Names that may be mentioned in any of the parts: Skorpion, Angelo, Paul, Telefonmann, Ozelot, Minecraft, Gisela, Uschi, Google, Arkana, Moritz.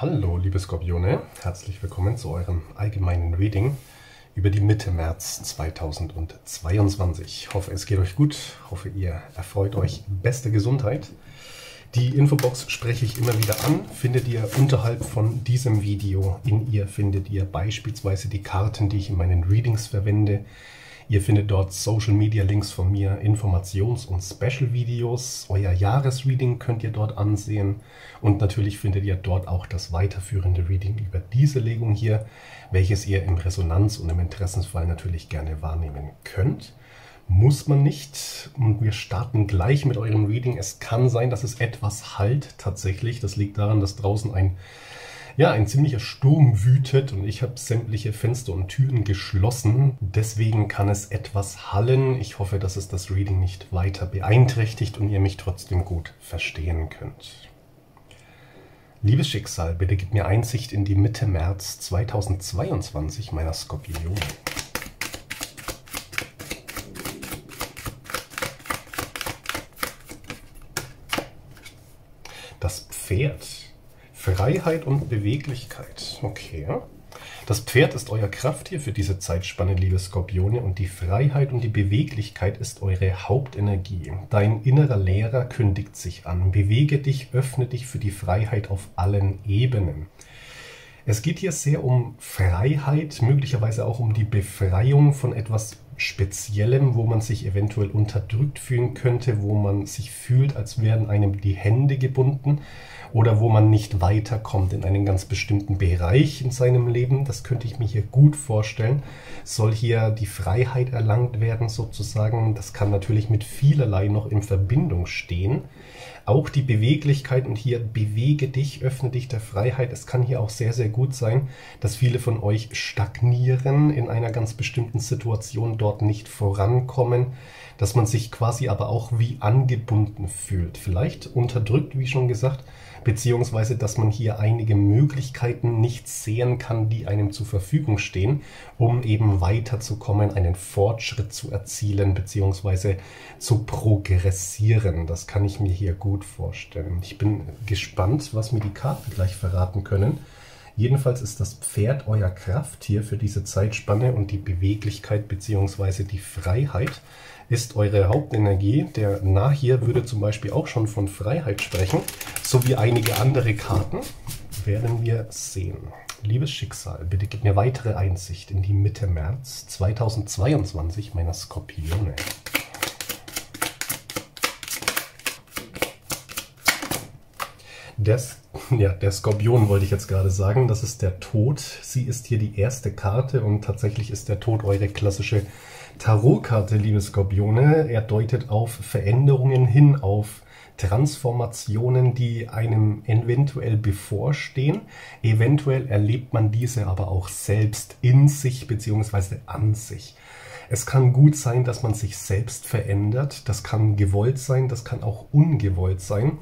Hallo liebe Skorpione, herzlich willkommen zu eurem allgemeinen Reading über die Mitte März 2022. Ich hoffe, es geht euch gut, ich hoffe, ihr erfreut euch beste Gesundheit. Die Infobox spreche ich immer wieder an, findet ihr unterhalb von diesem Video. In ihr findet ihr beispielsweise die Karten, die ich in meinen Readings verwende. Ihr findet dort Social Media Links von mir, Informations- und Special-Videos. Euer Jahresreading könnt ihr dort ansehen. Und natürlich findet ihr dort auch das weiterführende Reading über diese Legung hier, welches ihr im Resonanz- und im Interessensfall natürlich gerne wahrnehmen könnt. Muss man nicht. Und wir starten gleich mit eurem Reading. Es kann sein, dass es etwas halt tatsächlich. Das liegt daran, dass draußen ein ziemlicher Sturm wütet und ich habe sämtliche Fenster und Türen geschlossen. Deswegen kann es etwas hallen. Ich hoffe, dass es das Reading nicht weiter beeinträchtigt und ihr mich trotzdem gut verstehen könnt. Liebes Schicksal, bitte gib mir Einsicht in die Mitte März 2022 meiner Skorpion. Das Pferd. Freiheit und Beweglichkeit. Okay. Das Pferd ist euer Krafttier für diese Zeitspanne, liebe Skorpione, und die Freiheit und die Beweglichkeit ist eure Hauptenergie. Dein innerer Lehrer kündigt sich an. Bewege dich, öffne dich für die Freiheit auf allen Ebenen. Es geht hier sehr um Freiheit, möglicherweise auch um die Befreiung von etwas Speziellem, wo man sich eventuell unterdrückt fühlen könnte, wo man sich fühlt, als wären einem die Hände gebunden oder wo man nicht weiterkommt in einem ganz bestimmten Bereich in seinem Leben. Das könnte ich mir hier gut vorstellen. Soll hier die Freiheit erlangt werden sozusagen. Das kann natürlich mit vielerlei noch in Verbindung stehen. Auch die Beweglichkeit und hier bewege dich, öffne dich der Freiheit. Es kann hier auch sehr, sehr gut sein, dass viele von euch stagnieren in einer ganz bestimmten Situation, dort nicht vorankommen, dass man sich quasi aber auch wie angebunden fühlt. Vielleicht unterdrückt, wie schon gesagt, beziehungsweise, dass man hier einige Möglichkeiten nicht sehen kann, die einem zur Verfügung stehen, um eben weiterzukommen, einen Fortschritt zu erzielen, beziehungsweise zu progressieren. Das kann ich mir hier gut vorstellen. Ich bin gespannt, was mir die Karten gleich verraten können. Jedenfalls ist das Pferd euer Krafttier für diese Zeitspanne und die Beweglichkeit bzw. die Freiheit ist eure Hauptenergie. Der Nah hier würde zum Beispiel auch schon von Freiheit sprechen, so wie einige andere Karten werden wir sehen. Liebes Schicksal, bitte gib mir weitere Einsicht in die Mitte März 2022 meiner Skorpione. Der Skorpion wollte ich jetzt gerade sagen, das ist der Tod. Sie ist hier die erste Karte und tatsächlich ist der Tod eure klassische Tarotkarte, liebe Skorpione. Er deutet auf Veränderungen hin, auf Transformationen, die einem eventuell bevorstehen. Eventuell erlebt man diese aber auch selbst in sich bzw. an sich. Es kann gut sein, dass man sich selbst verändert. Das kann gewollt sein, das kann auch ungewollt sein.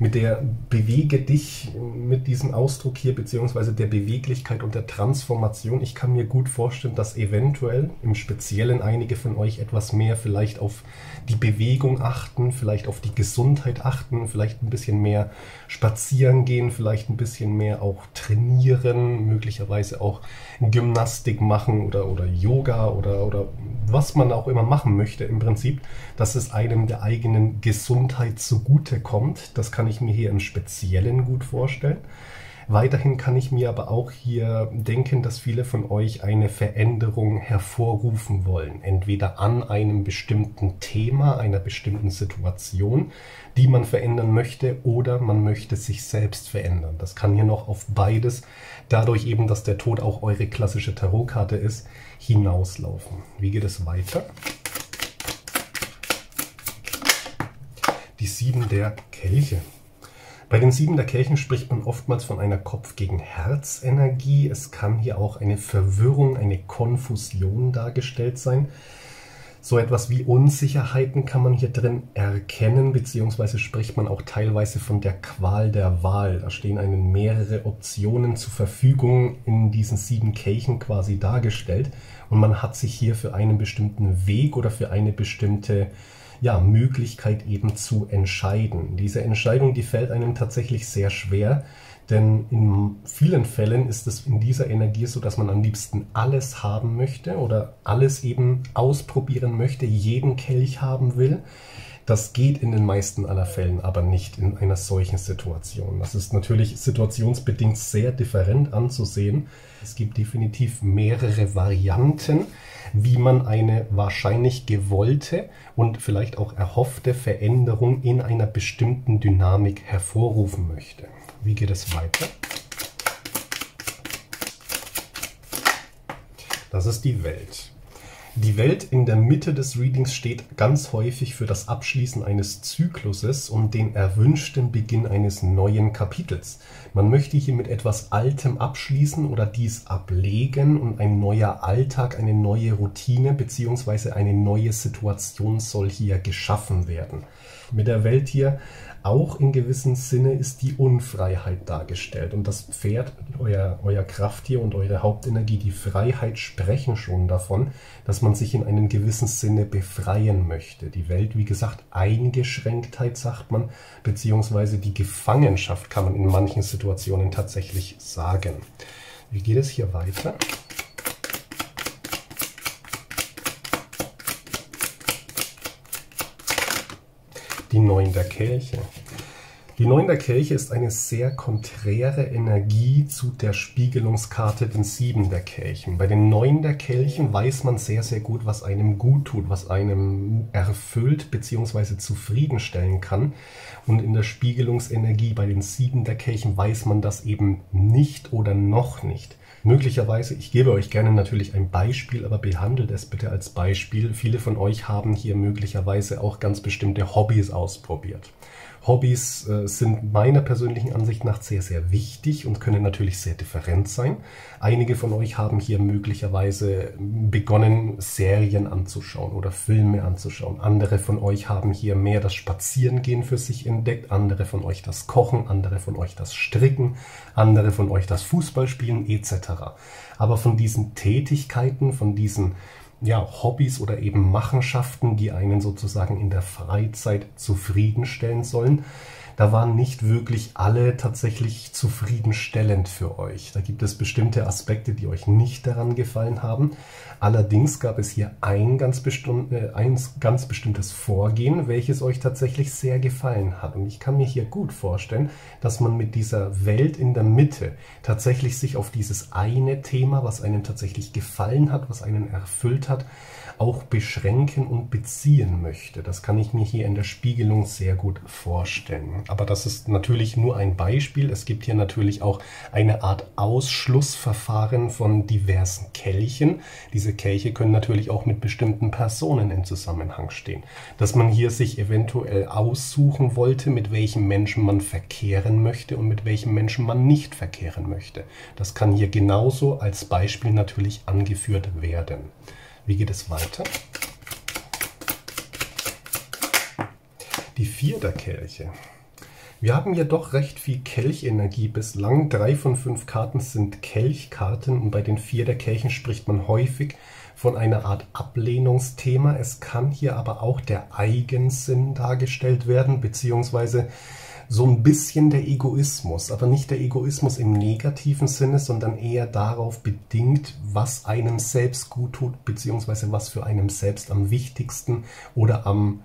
Mit der Bewege dich, mit diesem Ausdruck hier, beziehungsweise der Beweglichkeit und der Transformation. Ich kann mir gut vorstellen, dass eventuell im Speziellen einige von euch etwas mehr vielleicht auf die Bewegung achten, vielleicht auf die Gesundheit achten, vielleicht ein bisschen mehr spazieren gehen, vielleicht ein bisschen mehr auch trainieren, möglicherweise auch Gymnastik machen oder Yoga oder was man auch immer machen möchte im Prinzip, dass es einem der eigenen Gesundheit zugute kommt. Das kann ich mir hier im Speziellen gut vorstellen. Weiterhin kann ich mir aber auch hier denken, dass viele von euch eine Veränderung hervorrufen wollen. Entweder an einem bestimmten Thema, einer bestimmten Situation, die man verändern möchte, oder man möchte sich selbst verändern. Das kann hier noch auf beides, dadurch eben, dass der Tod auch eure klassische Tarotkarte ist, hinauslaufen. Wie geht es weiter? Die 7 der Kelche. Bei den 7 der Kelchen spricht man oftmals von einer Kopf-gegen-Herz-Energie. Es kann hier auch eine Verwirrung, eine Konfusion dargestellt sein. So etwas wie Unsicherheiten kann man hier drin erkennen, beziehungsweise spricht man auch teilweise von der Qual der Wahl. Da stehen einem mehrere Optionen zur Verfügung in diesen 7 Kelchen quasi dargestellt. Und man hat sich hier für einen bestimmten Weg oder für eine bestimmte Möglichkeit eben zu entscheiden. Diese Entscheidung, die fällt einem tatsächlich sehr schwer, Denn in vielen Fällen ist es in dieser Energie so, dass man am liebsten alles haben möchte oder alles eben ausprobieren möchte, jeden Kelch haben will. Das geht in den meisten aller Fällen aber nicht in einer solchen Situation. Das ist natürlich situationsbedingt sehr different anzusehen. Es gibt definitiv mehrere Varianten, wie man eine wahrscheinlich gewollte und vielleicht auch erhoffte Veränderung in einer bestimmten Dynamik hervorrufen möchte. Wie geht es weiter? Das ist die Welt. Die Welt in der Mitte des Readings steht ganz häufig für das Abschließen eines Zykluses und den erwünschten Beginn eines neuen Kapitels. Man möchte hier mit etwas Altem abschließen oder dies ablegen und ein neuer Alltag, eine neue Routine bzw. eine neue Situation soll hier geschaffen werden. Mit der Welt hier auch in gewissem Sinne ist die Unfreiheit dargestellt und das Pferd, euer Krafttier und eure Hauptenergie, die Freiheit sprechen schon davon, dass man sich in einem gewissen Sinne befreien möchte. Die Welt, wie gesagt, Eingeschränktheit sagt man, beziehungsweise die Gefangenschaft kann man in manchen Situationen tatsächlich sagen. Wie geht es hier weiter? Die Neun der Kelche. Die Neun der Kelche ist eine sehr konträre Energie zu der Spiegelungskarte, den Sieben der Kelchen. Bei den Neun der Kelchen weiß man sehr, sehr gut, was einem gut tut, was einem erfüllt bzw. zufriedenstellen kann. Und in der Spiegelungsenergie bei den Sieben der Kelchen weiß man das eben nicht oder noch nicht. Möglicherweise, ich gebe euch gerne natürlich ein Beispiel, aber behandelt es bitte als Beispiel. Viele von euch haben hier möglicherweise auch ganz bestimmte Hobbys ausprobiert. Hobbys sind meiner persönlichen Ansicht nach sehr, sehr wichtig und können natürlich sehr different sein. Einige von euch haben hier möglicherweise begonnen, Serien anzuschauen oder Filme anzuschauen. Andere von euch haben hier mehr das Spazierengehen für sich entdeckt, andere von euch das Kochen, andere von euch das Stricken, andere von euch das Fußballspielen etc. Aber von diesen Tätigkeiten, von diesen Hobbys oder eben Machenschaften, die einen sozusagen in der Freizeit zufriedenstellen sollen, da waren nicht wirklich alle tatsächlich zufriedenstellend für euch. Da gibt es bestimmte Aspekte, die euch nicht daran gefallen haben. Allerdings gab es hier ein ganz bestimmtes Vorgehen, welches euch tatsächlich sehr gefallen hat. Und ich kann mir hier gut vorstellen, dass man mit dieser Welt in der Mitte tatsächlich sich auf dieses eine Thema, was einem tatsächlich gefallen hat, was einen erfüllt hat, auch beschränken und beziehen möchte. Das kann ich mir hier in der Spiegelung sehr gut vorstellen. Aber das ist natürlich nur ein Beispiel. Es gibt hier natürlich auch eine Art Ausschlussverfahren von diversen Kelchen. Diese Kelche können natürlich auch mit bestimmten Personen in Zusammenhang stehen. Dass man hier sich eventuell aussuchen wollte, mit welchen Menschen man verkehren möchte und mit welchen Menschen man nicht verkehren möchte. Das kann hier genauso als Beispiel natürlich angeführt werden. Wie geht es weiter? Die Vier der Kelche. Wir haben hier doch recht viel Kelchenergie bislang. 3 von 5 Karten sind Kelchkarten und bei den Vier der Kelchen spricht man häufig von einer Art Ablehnungsthema. Es kann hier aber auch der Eigensinn dargestellt werden, beziehungsweise so ein bisschen der Egoismus, aber nicht der Egoismus im negativen Sinne, sondern eher darauf bedingt, was einem selbst gut tut, beziehungsweise was für einem selbst am wichtigsten oder am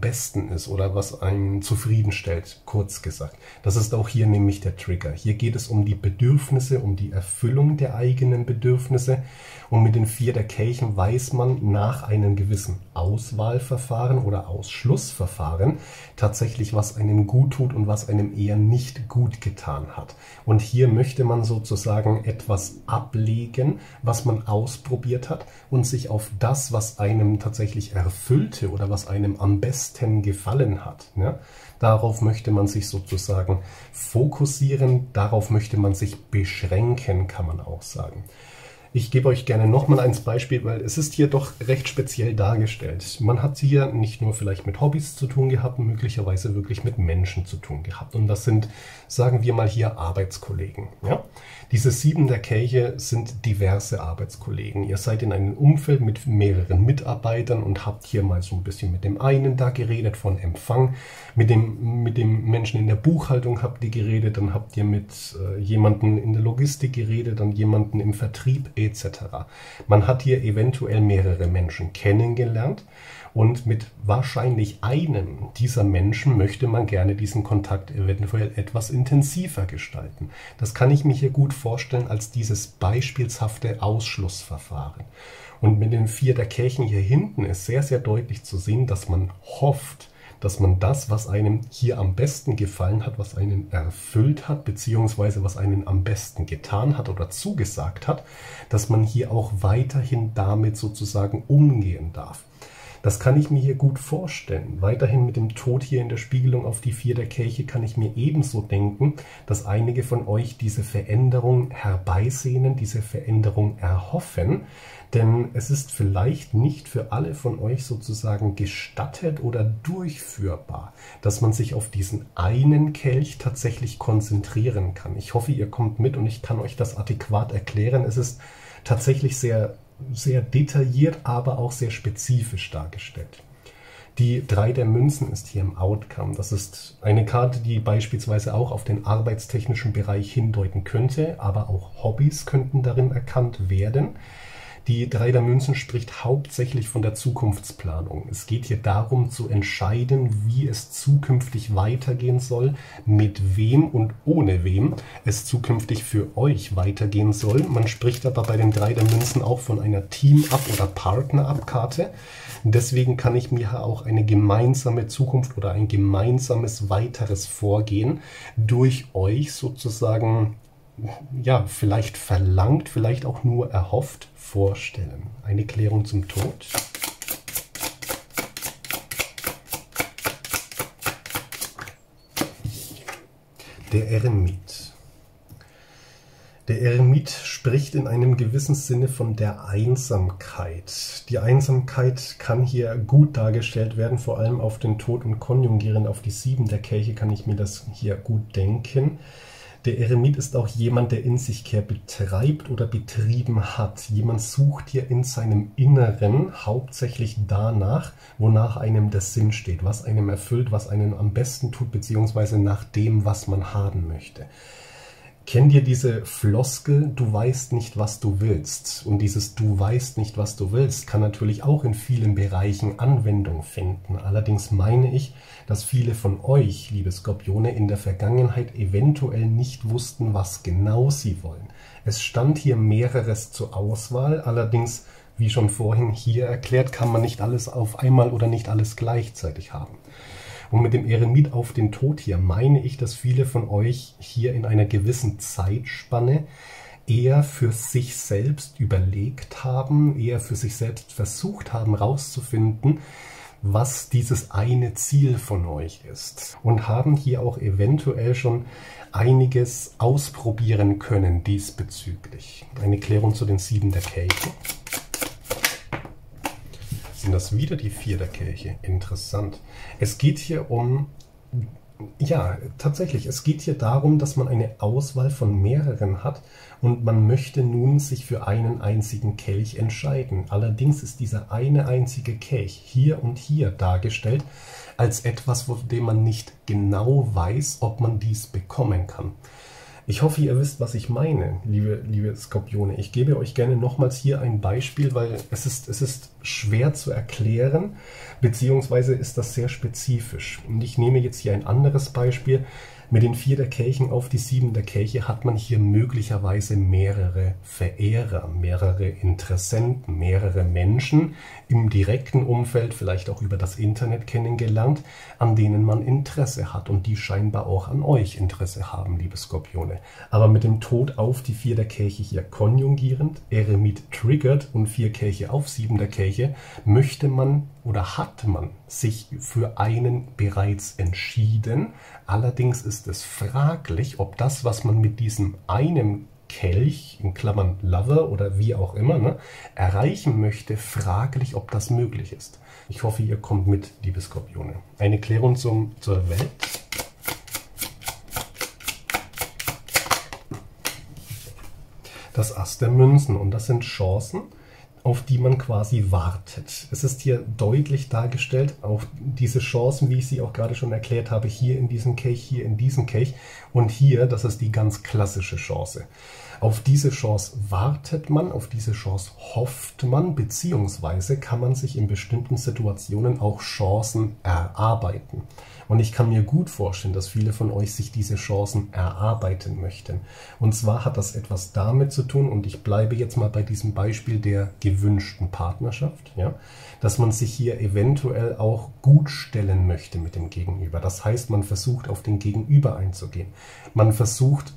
besten ist oder was einen zufriedenstellt, kurz gesagt. Das ist auch hier nämlich der Trigger. Hier geht es um die Bedürfnisse, um die Erfüllung der eigenen Bedürfnisse. Und mit den Vier der Kelchen weiß man nach einem gewissen Auswahlverfahren oder Ausschlussverfahren tatsächlich, was einem gut tut und was einem eher nicht gut getan hat. Und hier möchte man sozusagen etwas ablegen, was man ausprobiert hat und sich auf das, was einem tatsächlich erfüllte oder was einem am besten gefallen hat. Ne? Darauf möchte man sich sozusagen fokussieren, darauf möchte man sich beschränken, kann man auch sagen. Ich gebe euch gerne nochmal ein Beispiel, weil es ist hier doch recht speziell dargestellt. Man hat hier nicht nur vielleicht mit Hobbys zu tun gehabt, möglicherweise wirklich mit Menschen zu tun gehabt. Und das sind, sagen wir mal hier, Arbeitskollegen. Ja? Diese 7 der Kelche sind diverse Arbeitskollegen. Ihr seid in einem Umfeld mit mehreren Mitarbeitern und habt hier mal so ein bisschen mit dem einen da geredet von Empfang, mit dem Menschen in der Buchhaltung habt ihr geredet, dann habt ihr mit jemandem in der Logistik geredet, dann jemanden im Vertrieb etc. Man hat hier eventuell mehrere Menschen kennengelernt und mit wahrscheinlich einem dieser Menschen möchte man gerne diesen Kontakt eventuell etwas intensiver gestalten. Das kann ich mir hier gut vorstellen als dieses beispielshafte Ausschlussverfahren. Und mit den 4 der Kelchen hier hinten ist sehr, sehr deutlich zu sehen, dass man hofft, dass man das, was einem hier am besten gefallen hat, was einen erfüllt hat, beziehungsweise was einen am besten getan hat oder zugesagt hat, dass man hier auch weiterhin damit sozusagen umgehen darf. Das kann ich mir hier gut vorstellen. Weiterhin mit dem Tod hier in der Spiegelung auf die 4 der Kelche kann ich mir ebenso denken, dass einige von euch diese Veränderung herbeisehnen, diese Veränderung erhoffen. Denn es ist vielleicht nicht für alle von euch sozusagen gestattet oder durchführbar, dass man sich auf diesen einen Kelch tatsächlich konzentrieren kann. Ich hoffe, ihr kommt mit und ich kann euch das adäquat erklären. Es ist tatsächlich sehr detailliert, aber auch sehr spezifisch dargestellt. Die 3 der Münzen ist hier im Outcome. Das ist eine Karte, die beispielsweise auch auf den arbeitstechnischen Bereich hindeuten könnte, aber auch Hobbys könnten darin erkannt werden. Die 3 der Münzen spricht hauptsächlich von der Zukunftsplanung. Es geht hier darum zu entscheiden, wie es zukünftig weitergehen soll, mit wem und ohne wem es zukünftig für euch weitergehen soll. Man spricht aber bei den 3 der Münzen auch von einer Team-Up- oder Partner-Up-Karte. Deswegen kann ich mir auch eine gemeinsame Zukunft oder ein gemeinsames weiteres Vorgehen durch euch sozusagen, ja, vielleicht verlangt, vielleicht auch nur erhofft, vorstellen. Eine Klärung zum Tod. Der Eremit. Der Eremit spricht in einem gewissen Sinne von der Einsamkeit. Die Einsamkeit kann hier gut dargestellt werden, vor allem auf den Tod und konjungierend auf die 7 der Kelche kann ich mir das hier gut denken. Der Eremit ist auch jemand, der in sich Kehr betreibt oder betrieben hat. Jemand sucht hier in seinem Inneren hauptsächlich danach, wonach einem der Sinn steht, was einem erfüllt, was einem am besten tut, beziehungsweise nach dem, was man haben möchte. Kennt ihr diese Floskel, du weißt nicht, was du willst? Und dieses du weißt nicht, was du willst, kann natürlich auch in vielen Bereichen Anwendung finden. Allerdings meine ich, dass viele von euch, liebe Skorpione, in der Vergangenheit eventuell nicht wussten, was genau sie wollen. Es stand hier mehreres zur Auswahl, allerdings, wie schon vorhin hier erklärt, kann man nicht alles auf einmal oder nicht alles gleichzeitig haben. Und mit dem Eremit auf den Tod hier meine ich, dass viele von euch hier in einer gewissen Zeitspanne eher für sich selbst überlegt haben, eher für sich selbst versucht haben, rauszufinden, was dieses eine Ziel von euch ist. Und haben hier auch eventuell schon einiges ausprobieren können diesbezüglich. Eine Klärung zu den 7 der Kelche. Sind das wieder die 4 der Kelche? Interessant. Es geht hier um, ja, tatsächlich, es geht hier darum, dass man eine Auswahl von mehreren hat und man möchte nun sich für einen einzigen Kelch entscheiden. Allerdings ist dieser eine einzige Kelch hier und hier dargestellt als etwas, von dem man nicht genau weiß, ob man dies bekommen kann. Ich hoffe, ihr wisst, was ich meine, liebe Skorpione. Ich gebe euch gerne nochmals hier ein Beispiel, weil es ist schwer zu erklären, beziehungsweise ist das sehr spezifisch. Und ich nehme jetzt hier ein anderes Beispiel. Mit den 4 der Kelchen auf die 7 der Kelche hat man hier möglicherweise mehrere Verehrer, mehrere Interessenten, mehrere Menschen im direkten Umfeld, vielleicht auch über das Internet kennengelernt, an denen man Interesse hat und die scheinbar auch an euch Interesse haben, liebe Skorpione. Aber mit dem Tod auf die 4 der Kelche hier konjungierend, Eremit triggert und 4 Kelche auf 7 der Kelche, möchte man oder hat man sich für einen bereits entschieden, allerdings ist es fraglich, ob das, was man mit diesem einen Kelch, in Klammern Lover oder wie auch immer, ne, erreichen möchte, fraglich, ob das möglich ist. Ich hoffe, ihr kommt mit, liebe Skorpione. Eine Klärung zur Welt. Das Ass der Münzen, und das sind Chancen, auf die man quasi wartet. Es ist hier deutlich dargestellt, auch diese Chancen, wie ich sie auch gerade schon erklärt habe, hier in diesem Kelch, hier in diesem Kelch und hier, das ist die ganz klassische Chance. Auf diese Chance wartet man, auf diese Chance hofft man, beziehungsweise kann man sich in bestimmten Situationen auch Chancen erarbeiten. Und ich kann mir gut vorstellen, dass viele von euch sich diese Chancen erarbeiten möchten. Und zwar hat das etwas damit zu tun, und ich bleibe jetzt mal bei diesem Beispiel der gewünschten Partnerschaft, ja, dass man sich hier eventuell auch gut stellen möchte mit dem Gegenüber. Das heißt, man versucht, auf den Gegenüber einzugehen. Man versucht,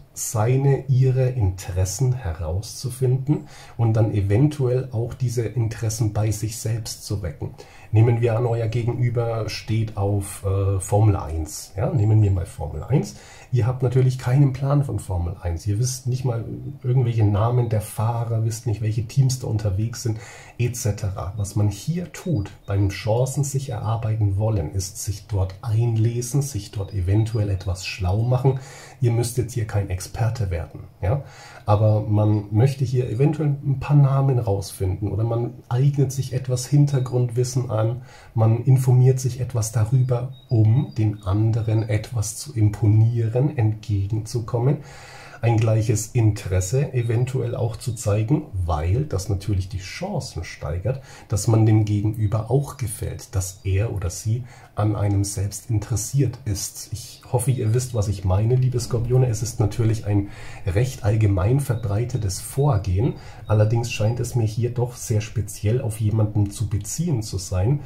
ihre Interessen herauszufinden und dann eventuell auch diese Interessen bei sich selbst zu wecken. Nehmen wir an, euer Gegenüber steht auf Formel 1. Ja? Nehmen wir mal Formel 1. Ihr habt natürlich keinen Plan von Formel 1. Ihr wisst nicht mal irgendwelche Namen der Fahrer, wisst nicht, welche Teams da unterwegs sind, etc. Was man hier tut, beim Chancen sich erarbeiten wollen, ist sich dort einlesen, sich dort eventuell etwas schlau machen. Ihr müsst jetzt hier kein Experte werden, ja? Aber man möchte hier eventuell ein paar Namen rausfinden oder man eignet sich etwas Hintergrundwissen an, man informiert sich etwas darüber, um dem anderen etwas zu imponieren, entgegenzukommen, ein gleiches Interesse eventuell auch zu zeigen, weil das natürlich die Chancen steigert, dass man dem Gegenüber auch gefällt, dass er oder sie an einem selbst interessiert ist. Ich hoffe, ihr wisst, was ich meine, liebe Skorpione. Es ist natürlich ein recht allgemein verbreitetes Vorgehen. Allerdings scheint es mir hier doch sehr speziell auf jemanden zu beziehen zu sein,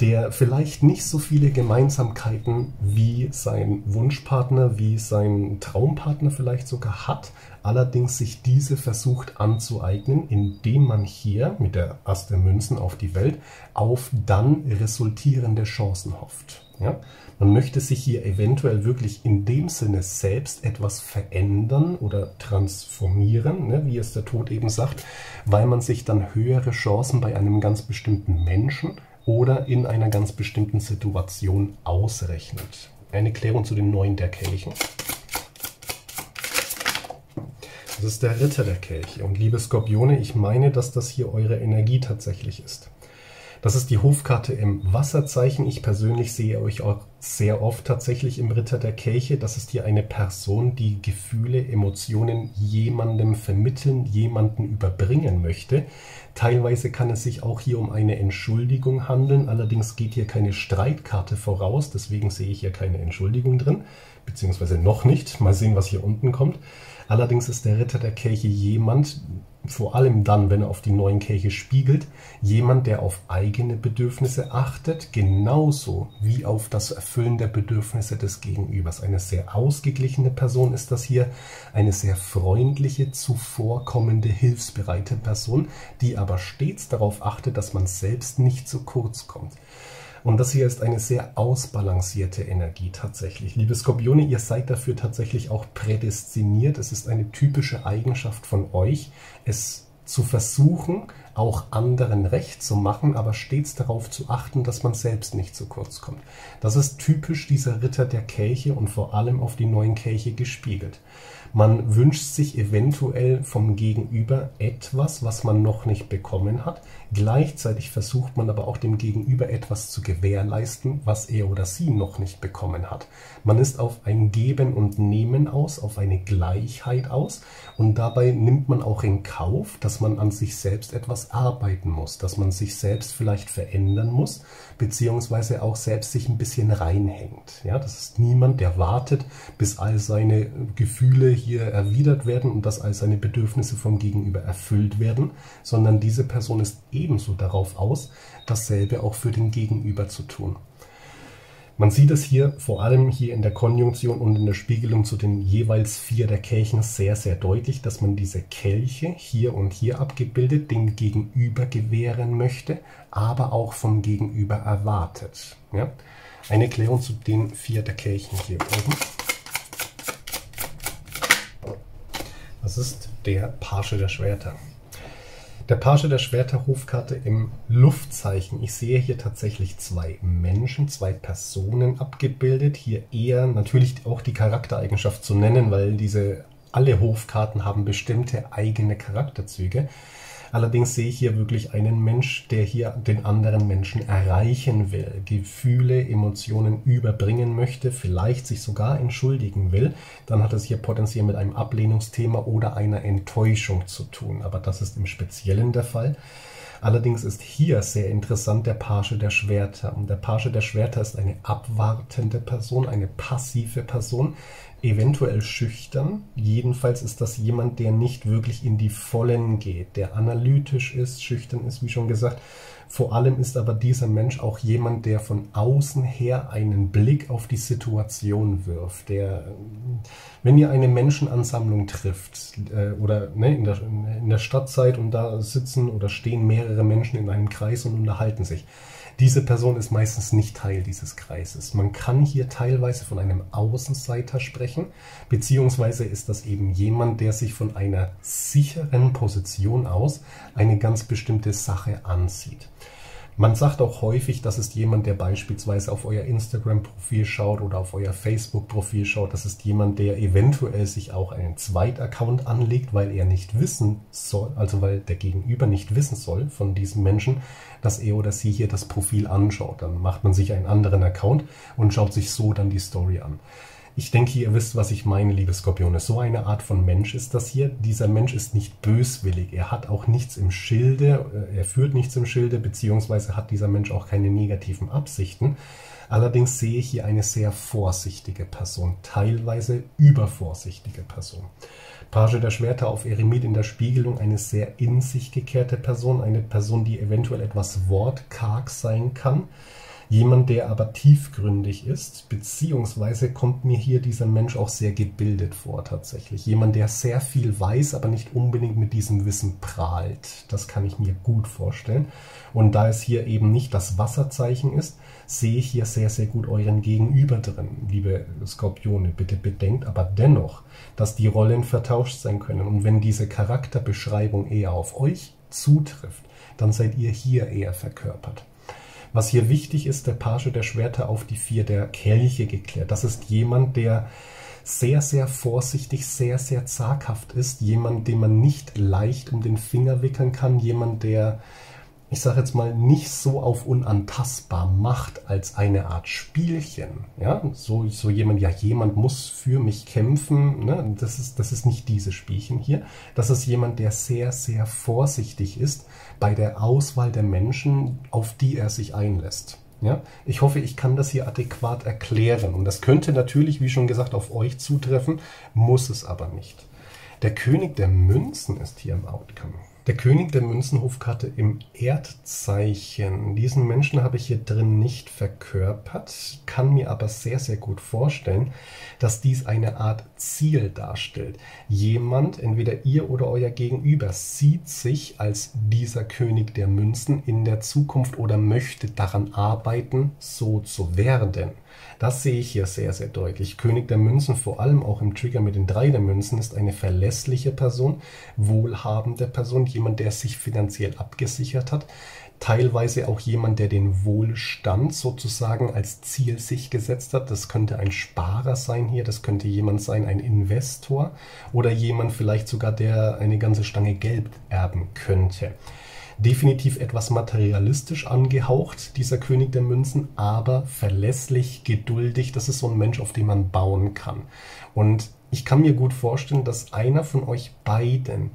der vielleicht nicht so viele Gemeinsamkeiten wie sein Wunschpartner, wie sein Traumpartner vielleicht sogar hat, allerdings sich diese versucht anzueignen, indem man hier mit der Ass der Münzen auf die Welt auf dann resultierende Chancen hofft. Ja? Man möchte sich hier eventuell wirklich in dem Sinne selbst etwas verändern oder transformieren, ne, wie es der Tod eben sagt, weil man sich dann höhere Chancen bei einem ganz bestimmten Menschen oder in einer ganz bestimmten Situation ausrechnet. Eine Klärung zu den Neun der Kelchen. Das ist der Ritter der Kelche. Und liebe Skorpione, ich meine, dass das hier eure Energie tatsächlich ist. Das ist die Hofkarte im Wasserzeichen. Ich persönlich sehe euch auch sehr oft tatsächlich im Ritter der Kelche. Das ist hier eine Person, die Gefühle, Emotionen jemandem vermitteln, jemanden überbringen möchte. Teilweise kann es sich auch hier um eine Entschuldigung handeln. Allerdings geht hier keine Streitkarte voraus. Deswegen sehe ich hier keine Entschuldigung drin, beziehungsweise noch nicht. Mal sehen, was hier unten kommt. Allerdings ist der Ritter der Kelche jemand, vor allem dann, wenn er auf die neuen Kelche spiegelt, jemand, der auf eigene Bedürfnisse achtet, genauso wie auf das Erfüllen der Bedürfnisse des Gegenübers. Eine sehr ausgeglichene Person ist das hier, eine sehr freundliche, zuvorkommende, hilfsbereite Person, die aber stets darauf achtet, dass man selbst nicht zu kurz kommt. Und das hier ist eine sehr ausbalancierte Energie tatsächlich. Liebe Skorpione, ihr seid dafür tatsächlich auch prädestiniert. Es ist eine typische Eigenschaft von euch, es zu versuchen, auch anderen recht zu machen, aber stets darauf zu achten, dass man selbst nicht zu kurz kommt. Das ist typisch dieser Ritter der Kelche und vor allem auf die neuen Kelche gespiegelt. Man wünscht sich eventuell vom Gegenüber etwas, was man noch nicht bekommen hat. Gleichzeitig versucht man aber auch dem Gegenüber etwas zu gewährleisten, was er oder sie noch nicht bekommen hat. Man ist auf ein Geben und Nehmen aus, auf eine Gleichheit aus und dabei nimmt man auch in Kauf, dass man an sich selbst etwas arbeiten muss, dass man sich selbst vielleicht verändern muss, beziehungsweise auch selbst sich ein bisschen reinhängt. Ja, das ist niemand, der wartet, bis all seine Gefühle hier erwidert werden und dass all seine Bedürfnisse vom Gegenüber erfüllt werden, sondern diese Person ist ebenso darauf aus, dasselbe auch für den Gegenüber zu tun. Man sieht es hier, vor allem hier in der Konjunktion und in der Spiegelung zu den jeweils 4 der Kelchen sehr, sehr deutlich, dass man diese Kelche hier und hier abgebildet dem Gegenüber gewähren möchte, aber auch vom Gegenüber erwartet. Ja? Eine Klärung zu den 4 der Kelchen hier oben. Das ist der Page der Schwerter. Der Page der Schwerter, Hofkarte im Luftzeichen. Ich sehe hier tatsächlich zwei Menschen, zwei Personen abgebildet. Hier eher natürlich auch die Charaktereigenschaft zu nennen, weil alle Hofkarten haben bestimmte eigene Charakterzüge. Allerdings sehe ich hier wirklich einen Mensch, der hier den anderen Menschen erreichen will, Gefühle, Emotionen überbringen möchte, vielleicht sich sogar entschuldigen will. Dann hat es hier potenziell mit einem Ablehnungsthema oder einer Enttäuschung zu tun, aber das ist im Speziellen der Fall. Allerdings ist hier sehr interessant der Page der Schwerter. Und der Page der Schwerter ist eine abwartende Person, eine passive Person, eventuell schüchtern. Jedenfalls ist das jemand, der nicht wirklich in die Vollen geht, der analytisch ist, schüchtern ist, wie schon gesagt. Vor allem ist aber dieser Mensch auch jemand, der von außen her einen Blick auf die Situation wirft. Wenn ihr eine Menschenansammlung trifft oder in der Stadt seid und da sitzen oder stehen mehrere Menschen in einem Kreis und unterhalten sich, diese Person ist meistens nicht Teil dieses Kreises. Man kann hier teilweise von einem Außenseiter sprechen, beziehungsweise ist das eben jemand, der sich von einer sicheren Position aus eine ganz bestimmte Sache ansieht. Man sagt auch häufig, das ist jemand, der beispielsweise auf euer Instagram-Profil schaut oder auf euer Facebook-Profil schaut. Das ist jemand, der eventuell sich auch einen Zweitaccount anlegt, weil er nicht wissen soll, also weil der Gegenüber nicht wissen soll von diesem Menschen, dass er oder sie hier das Profil anschaut. Dann macht man sich einen anderen Account und schaut sich so dann die Story an. Ich denke, ihr wisst, was ich meine, liebe Skorpione. So eine Art von Mensch ist das hier. Dieser Mensch ist nicht böswillig. Er hat auch nichts im Schilde, er führt nichts im Schilde, beziehungsweise hat dieser Mensch auch keine negativen Absichten. Allerdings sehe ich hier eine sehr vorsichtige Person, teilweise übervorsichtige Person. Page der Schwerter auf Eremit in der Spiegelung, eine sehr in sich gekehrte Person, eine Person, die eventuell etwas wortkarg sein kann. Jemand, der aber tiefgründig ist, beziehungsweise kommt mir hier dieser Mensch auch sehr gebildet vor tatsächlich. Jemand, der sehr viel weiß, aber nicht unbedingt mit diesem Wissen prahlt. Das kann ich mir gut vorstellen. Und da es hier eben nicht das Wasserzeichen ist, sehe ich hier sehr, sehr gut euren Gegenüber drin. Liebe Skorpione, bitte bedenkt aber dennoch, dass die Rollen vertauscht sein können. Und wenn diese Charakterbeschreibung eher auf euch zutrifft, dann seid ihr hier eher verkörpert. Was hier wichtig ist, der Page der Schwerter auf die 4 der Kelche geklärt. Das ist jemand, der sehr, sehr vorsichtig, sehr, sehr zaghaft ist. Jemand, den man nicht leicht um den Finger wickeln kann. Jemand, der, ich sage jetzt mal, nicht so auf unantastbar macht als eine Art Spielchen. Ja, so jemand, ja, jemand muss für mich kämpfen. Ne? Das ist nicht dieses Spielchen hier. Das ist jemand, der sehr, sehr vorsichtig ist bei der Auswahl der Menschen, auf die er sich einlässt. Ja? Ich hoffe, ich kann das hier adäquat erklären. Und das könnte natürlich, wie schon gesagt, auf euch zutreffen, muss es aber nicht. Der König der Münzen ist hier im Outcome. Der König der Münzenhofkarte im Erdzeichen. Diesen Menschen habe ich hier drin nicht verkörpert, kann mir aber sehr, sehr gut vorstellen, dass dies eine Art Ziel darstellt. Jemand, entweder ihr oder euer Gegenüber, sieht sich als dieser König der Münzen in der Zukunft oder möchte daran arbeiten, so zu werden. Das sehe ich hier sehr, sehr deutlich. König der Münzen, vor allem auch im Trigger mit den 3 der Münzen, ist eine verlässliche Person, wohlhabende Person, jemand, der sich finanziell abgesichert hat, teilweise auch jemand, der den Wohlstand sozusagen als Ziel sich gesetzt hat. Das könnte ein Sparer sein hier, das könnte jemand sein, ein Investor oder jemand vielleicht sogar, der eine ganze Stange Geld erben könnte. Definitiv etwas materialistisch angehaucht, dieser König der Münzen, aber verlässlich, geduldig. Das ist so ein Mensch, auf den man bauen kann. Und ich kann mir gut vorstellen, dass einer von euch beiden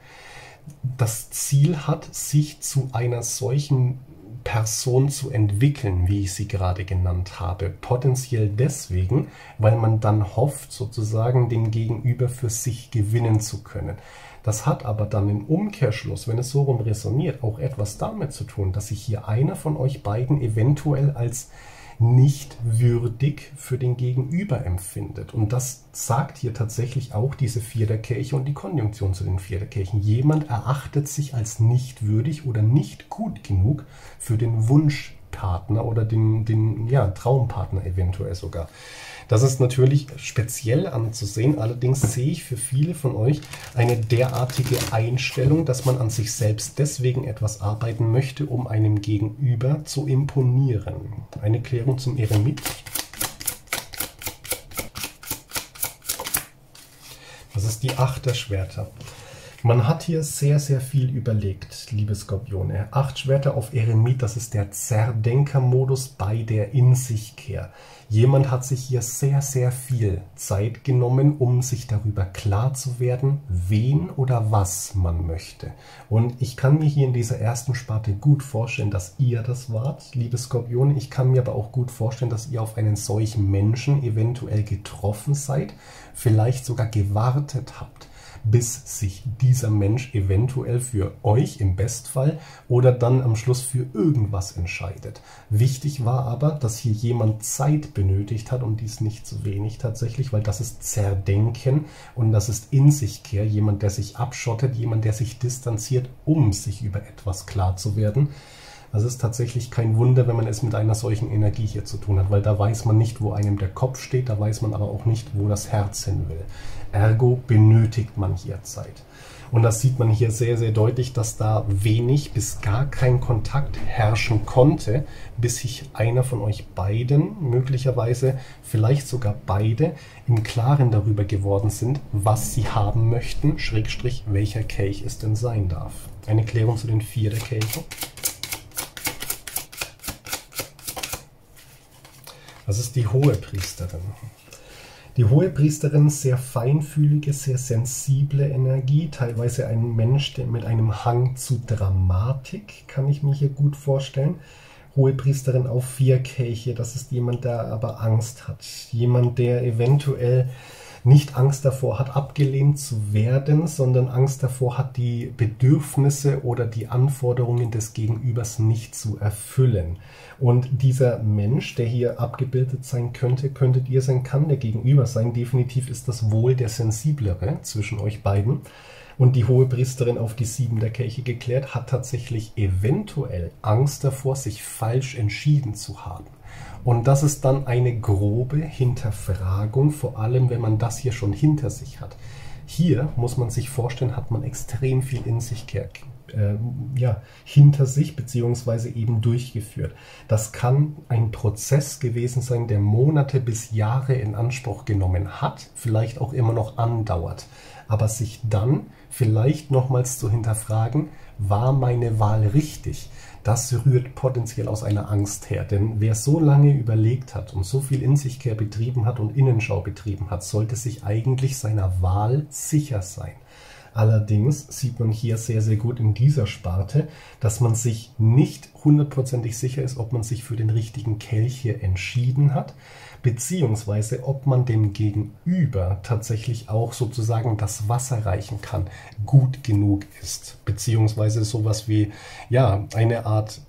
das Ziel hat, sich zu einer solchen Person zu entwickeln, wie ich sie gerade genannt habe. Potenziell deswegen, weil man dann hofft, sozusagen den Gegenüber für sich gewinnen zu können. Das hat aber dann im Umkehrschluss, wenn es so rum resoniert, auch etwas damit zu tun, dass sich hier einer von euch beiden eventuell als nicht würdig für den Gegenüber empfindet. Und das sagt hier tatsächlich auch diese 4 der Kelche und die Konjunktion zu den 4 der Kelchen. Jemand erachtet sich als nicht würdig oder nicht gut genug für den Wunschpartner oder den Traumpartner eventuell sogar. Das ist natürlich speziell anzusehen, allerdings sehe ich für viele von euch eine derartige Einstellung, dass man an sich selbst deswegen etwas arbeiten möchte, um einem Gegenüber zu imponieren. Eine Klärung zum Eremit. Das ist die Acht der Schwerter. Man hat hier sehr, sehr viel überlegt, liebe Skorpione. 8 Schwerter auf Eremit, das ist der Zerdenker-Modus bei der In-sich-Kehr. Jemand hat sich hier sehr, sehr viel Zeit genommen, um sich darüber klar zu werden, wen oder was man möchte. Und ich kann mir hier in dieser ersten Sparte gut vorstellen, dass ihr das wart, liebe Skorpione. Ich kann mir aber auch gut vorstellen, dass ihr auf einen solchen Menschen eventuell getroffen seid, vielleicht sogar gewartet habt, bis sich dieser Mensch eventuell für euch im Bestfall oder dann am Schluss für irgendwas entscheidet. Wichtig war aber, dass hier jemand Zeit benötigt hat und dies nicht zu wenig tatsächlich, weil das ist Zerdenken und das ist In-sich-Kehr, jemand, der sich abschottet, jemand, der sich distanziert, um sich über etwas klar zu werden. Das ist tatsächlich kein Wunder, wenn man es mit einer solchen Energie hier zu tun hat, weil da weiß man nicht, wo einem der Kopf steht, da weiß man aber auch nicht, wo das Herz hin will. Ergo benötigt man hier Zeit. Und das sieht man hier sehr, sehr deutlich, dass da wenig bis gar kein Kontakt herrschen konnte, bis sich einer von euch beiden, möglicherweise vielleicht sogar beide, im Klaren darüber geworden sind, was sie haben möchten, Schrägstrich, welcher Kelch es denn sein darf. Eine Klärung zu den 4 der Kelche. Das ist die Hohepriesterin. Die Hohepriesterin, sehr feinfühlige, sehr sensible Energie, teilweise ein Mensch mit einem Hang zu Dramatik, kann ich mir hier gut vorstellen. Hohepriesterin auf 4 Kelche, das ist jemand, der aber Angst hat. Jemand, der eventuell nicht Angst davor hat, abgelehnt zu werden, sondern Angst davor hat, die Bedürfnisse oder die Anforderungen des Gegenübers nicht zu erfüllen. Und dieser Mensch, der hier abgebildet sein könnte, könntet ihr sein, kann der Gegenüber sein. Definitiv ist das wohl der Sensiblere zwischen euch beiden. Und die Hohepriesterin auf die 7 der Kelche geklärt, hat tatsächlich eventuell Angst davor, sich falsch entschieden zu haben. Und das ist dann eine grobe Hinterfragung, vor allem wenn man das hier schon hinter sich hat. Hier muss man sich vorstellen, hat man extrem viel In-sich-Kehr hinter sich beziehungsweise eben durchgeführt. Das kann ein Prozess gewesen sein, der Monate bis Jahre in Anspruch genommen hat, vielleicht auch immer noch andauert. Aber sich dann vielleicht nochmals zu hinterfragen, war meine Wahl richtig? Das rührt potenziell aus einer Angst her, denn wer so lange überlegt hat und so viel In-sich-Kehr betrieben hat und Innenschau betrieben hat, sollte sich eigentlich seiner Wahl sicher sein. Allerdings sieht man hier sehr, sehr gut in dieser Sparte, dass man sich nicht hundertprozentig sicher ist, ob man sich für den richtigen Kelch hier entschieden hat, beziehungsweise ob man dem Gegenüber tatsächlich auch sozusagen das Wasser reichen kann, gut genug ist, beziehungsweise sowas wie, ja, eine Art,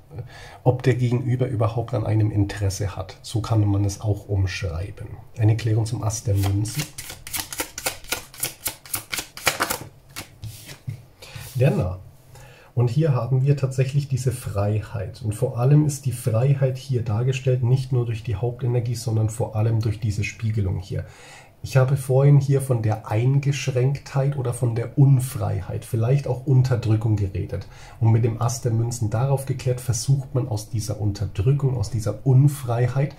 ob der Gegenüber überhaupt an einem Interesse hat. So kann man es auch umschreiben. Eine Klärung zum Ass der Münzen. Der Narr. Und hier haben wir tatsächlich diese Freiheit. Und vor allem ist die Freiheit hier dargestellt, nicht nur durch die Hauptenergie, sondern vor allem durch diese Spiegelung hier. Ich habe vorhin hier von der Eingeschränktheit oder von der Unfreiheit, vielleicht auch Unterdrückung geredet. Und mit dem Ass der Münzen darauf geklärt, versucht man aus dieser Unterdrückung, aus dieser Unfreiheit,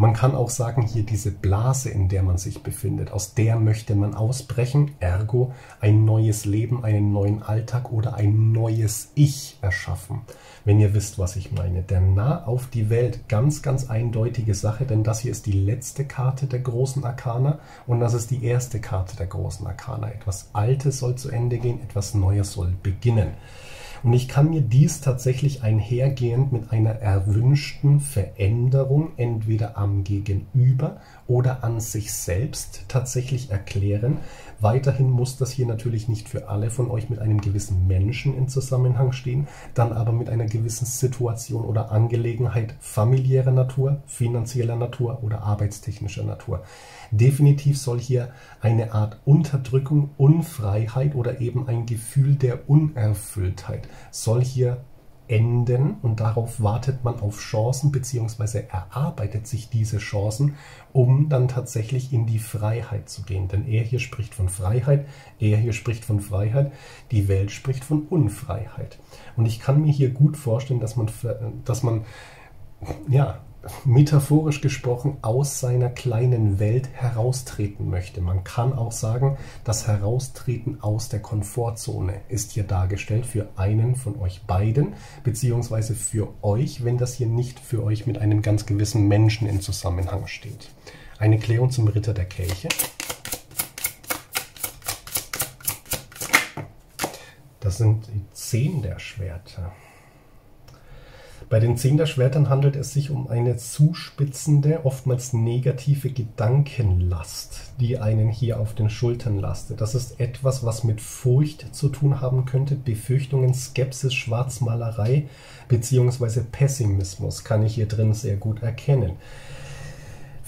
man kann auch sagen, hier diese Blase, in der man sich befindet, aus der möchte man ausbrechen, ergo ein neues Leben, einen neuen Alltag oder ein neues Ich erschaffen. Wenn ihr wisst, was ich meine. Der Narr auf die Welt, ganz, ganz eindeutige Sache, denn das hier ist die letzte Karte der großen Arkana und das ist die erste Karte der großen Arkana. Etwas Altes soll zu Ende gehen, etwas Neues soll beginnen. Und ich kann mir dies tatsächlich einhergehend mit einer erwünschten Veränderung, entweder am Gegenüber oder an sich selbst, tatsächlich erklären. Weiterhin muss das hier natürlich nicht für alle von euch mit einem gewissen Menschen in Zusammenhang stehen, dann aber mit einer gewissen Situation oder Angelegenheit familiärer Natur, finanzieller Natur oder arbeitstechnischer Natur. Definitiv soll hier eine Art Unterdrückung, Unfreiheit oder eben ein Gefühl der Unerfülltheit soll hier enden und darauf wartet man auf Chancen bzw. erarbeitet sich diese Chancen, um dann tatsächlich in die Freiheit zu gehen. Denn er hier spricht von Freiheit, er hier spricht von Freiheit, die Welt spricht von Unfreiheit. Und ich kann mir hier gut vorstellen, dass man ja, metaphorisch gesprochen aus seiner kleinen Welt heraustreten möchte. Man kann auch sagen, das Heraustreten aus der Komfortzone ist hier dargestellt für einen von euch beiden, beziehungsweise für euch, wenn das hier nicht für euch mit einem ganz gewissen Menschen im Zusammenhang steht. Eine Klärung zum Ritter der Kelche. Das sind die 10 der Schwerter. Bei den 10 der Schwertern handelt es sich um eine zuspitzende, oftmals negative Gedankenlast, die einen hier auf den Schultern lastet. Das ist etwas, was mit Furcht zu tun haben könnte, Befürchtungen, Skepsis, Schwarzmalerei bzw. Pessimismus kann ich hier drin sehr gut erkennen.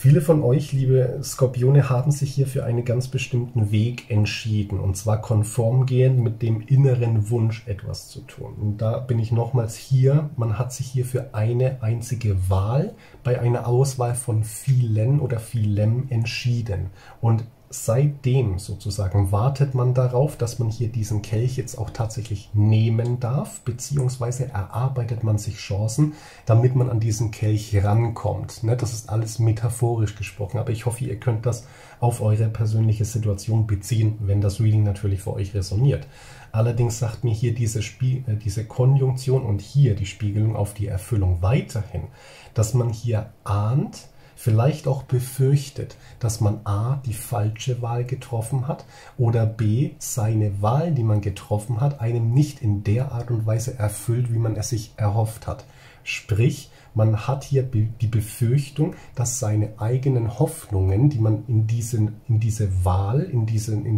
Viele von euch, liebe Skorpione, haben sich hier für einen ganz bestimmten Weg entschieden, und zwar konform gehen mit dem inneren Wunsch, etwas zu tun. Und da bin ich nochmals hier, man hat sich hier für eine einzige Wahl bei einer Auswahl von vielen oder vielem entschieden. Und seitdem sozusagen wartet man darauf, dass man hier diesen Kelch jetzt auch tatsächlich nehmen darf, beziehungsweise erarbeitet man sich Chancen, damit man an diesen Kelch rankommt. Das ist alles metaphorisch gesprochen, aber ich hoffe, ihr könnt das auf eure persönliche Situation beziehen, wenn das Reading natürlich für euch resoniert. Allerdings sagt mir hier diese Konjunktion und hier die Spiegelung auf die Erfüllung weiterhin, dass man hier ahnt, vielleicht auch befürchtet, dass man a. die falsche Wahl getroffen hat oder b. seine Wahl, die man getroffen hat, einem nicht in der Art und Weise erfüllt, wie man es sich erhofft hat. Sprich, man hat hier die Befürchtung, dass seine eigenen Hoffnungen, die man in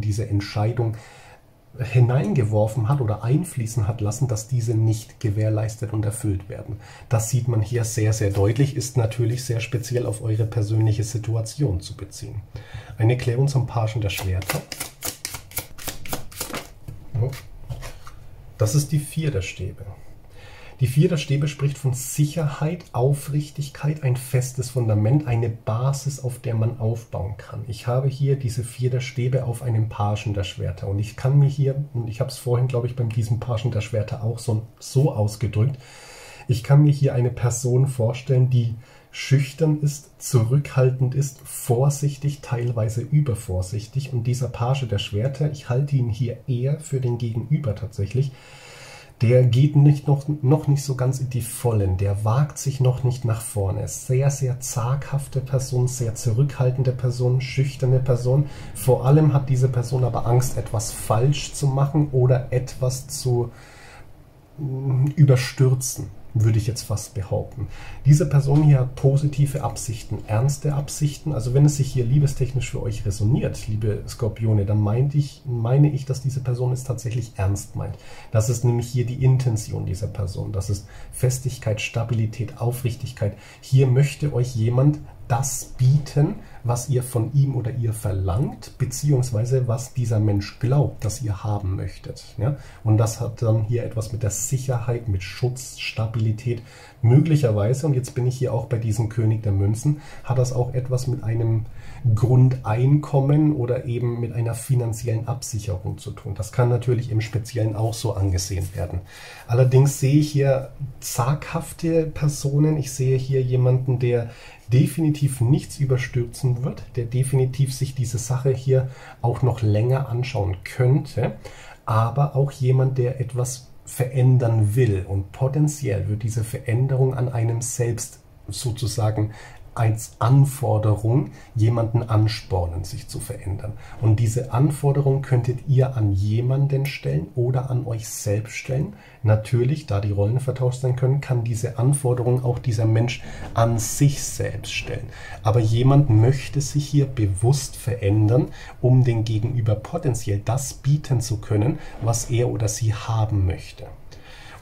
diese Entscheidung hineingeworfen hat oder einfließen hat lassen, dass diese nicht gewährleistet und erfüllt werden. Das sieht man hier sehr, sehr deutlich, ist natürlich sehr speziell auf eure persönliche Situation zu beziehen. Eine Klärung zum Pagen der Schwerter. Das ist die 4 der Stäbe. Die 4 der Stäbe spricht von Sicherheit, Aufrichtigkeit, ein festes Fundament, eine Basis, auf der man aufbauen kann. Ich habe hier diese 4 der Stäbe auf einem Pagen der Schwerter und ich kann mir hier, und ich habe es vorhin, glaube ich, beim diesem Pagen der Schwerter auch so ausgedrückt, ich kann mir hier eine Person vorstellen, die schüchtern ist, zurückhaltend ist, vorsichtig, teilweise übervorsichtig, und dieser Page der Schwerter, ich halte ihn hier eher für den Gegenüber tatsächlich, der geht noch nicht so ganz in die Vollen, der wagt sich noch nicht nach vorne. Sehr, sehr zaghafte Person, sehr zurückhaltende Person, schüchterne Person. Vor allem hat diese Person aber Angst, etwas falsch zu machen oder etwas zu überstürzen, würde ich jetzt fast behaupten. Diese Person hier hat positive Absichten, ernste Absichten. Also wenn es sich hier liebestechnisch für euch resoniert, liebe Skorpione, dann meine ich, dass diese Person es tatsächlich ernst meint. Das ist nämlich hier die Intention dieser Person. Das ist Festigkeit, Stabilität, Aufrichtigkeit. Hier möchte euch jemand das bieten, was ihr von ihm oder ihr verlangt, beziehungsweise was dieser Mensch glaubt, dass ihr haben möchtet. Ja? Und das hat dann hier etwas mit der Sicherheit, mit Schutz, Stabilität möglicherweise, und jetzt bin ich hier auch bei diesem König der Münzen, hat das auch etwas mit einem Grundeinkommen oder eben mit einer finanziellen Absicherung zu tun. Das kann natürlich im Speziellen auch so angesehen werden. Allerdings sehe ich hier zaghafte Personen, ich sehe hier jemanden, der definitiv nichts überstürzen wird, der definitiv sich diese Sache hier auch noch länger anschauen könnte, aber auch jemand, der etwas verändern will, und potenziell wird diese Veränderung an einem selbst sozusagen als Anforderung jemanden anspornen, sich zu verändern. Und diese Anforderung könntet ihr an jemanden stellen oder an euch selbst stellen. Natürlich, da die Rollen vertauscht sein können, kann diese Anforderung auch dieser Mensch an sich selbst stellen. Aber jemand möchte sich hier bewusst verändern, um den Gegenüber potenziell das bieten zu können, was er oder sie haben möchte.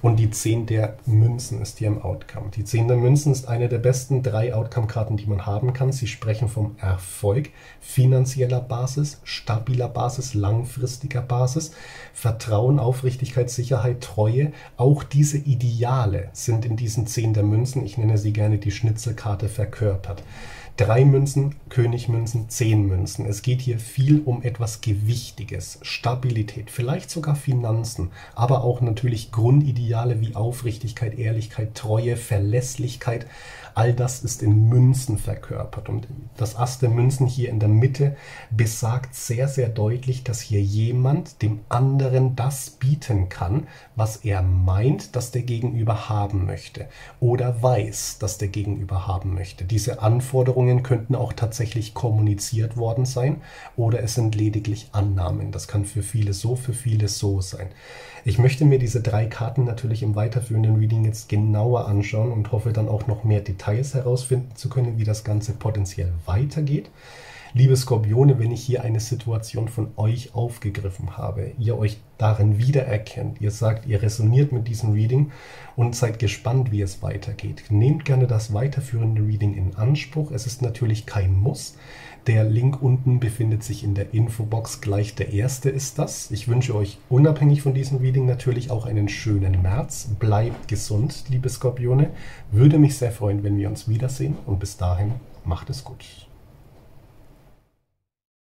Und die 10 der Münzen ist hier im Outcome. Die 10 der Münzen ist eine der besten 3 Outcome-Karten, die man haben kann. Sie sprechen vom Erfolg, finanzieller Basis, stabiler Basis, langfristiger Basis, Vertrauen, Aufrichtigkeit, Sicherheit, Treue. Auch diese Ideale sind in diesen 10 der Münzen, ich nenne sie gerne die Schnitzelkarte, verkörpert. 3 Münzen, Königmünzen, 10 Münzen. Es geht hier viel um etwas Gewichtiges, Stabilität, vielleicht sogar Finanzen, aber auch natürlich Grundideale wie Aufrichtigkeit, Ehrlichkeit, Treue, Verlässlichkeit. All das ist in Münzen verkörpert. Und das Ass der Münzen hier in der Mitte besagt sehr, sehr deutlich, dass hier jemand dem anderen das bieten kann, was er meint, dass der Gegenüber haben möchte oder weiß, dass der Gegenüber haben möchte. Diese Anforderungen könnten auch tatsächlich kommuniziert worden sein oder es sind lediglich Annahmen. Das kann für viele so sein. Ich möchte mir diese 3 Karten natürlich im weiterführenden Reading jetzt genauer anschauen und hoffe dann auch noch mehr Details herausfinden zu können, wie das Ganze potenziell weitergeht. Liebe Skorpione, wenn ich hier eine Situation von euch aufgegriffen habe, ihr euch darin wiedererkennt, ihr sagt, ihr resoniert mit diesem Reading und seid gespannt, wie es weitergeht, nehmt gerne das weiterführende Reading in Anspruch. Es ist natürlich kein Muss. Der Link unten befindet sich in der Infobox, gleich der erste ist das. Ich wünsche euch unabhängig von diesem Reading natürlich auch einen schönen März. Bleibt gesund, liebe Skorpione. Würde mich sehr freuen, wenn wir uns wiedersehen und bis dahin macht es gut.